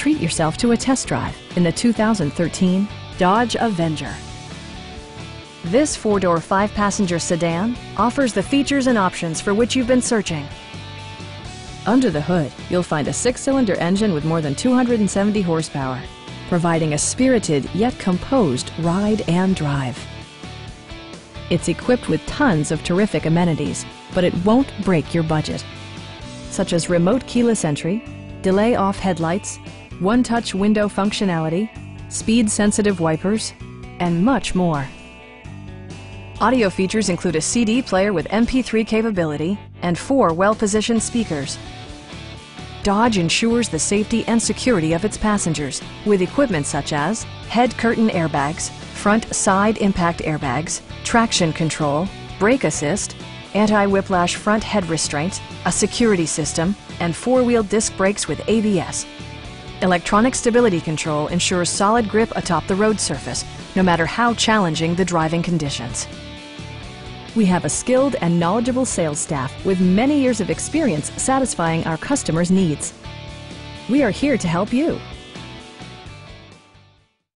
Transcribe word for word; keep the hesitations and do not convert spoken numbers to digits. Treat yourself to a test drive in the two thousand thirteen Dodge Avenger. This four-door, five-passenger sedan offers the features and options for which you've been searching. Under the hood, you'll find a six-cylinder engine with more than two hundred seventy horsepower, providing a spirited yet composed ride and drive. It's equipped with tons of terrific amenities, but it won't break your budget, such as remote keyless entry, delay off headlights, one-touch window functionality, speed-sensitive wipers, and much more. Audio features include a C D player with M P three capability and four well-positioned speakers. Dodge ensures the safety and security of its passengers with equipment such as head curtain airbags, front side impact airbags, traction control, brake assist, anti-whiplash front head restraints, a security system, and four-wheel disc brakes with A B S. Electronic stability control ensures solid grip atop the road surface, no matter how challenging the driving conditions. We have a skilled and knowledgeable sales staff with many years of experience satisfying our customers' needs. We are here to help you.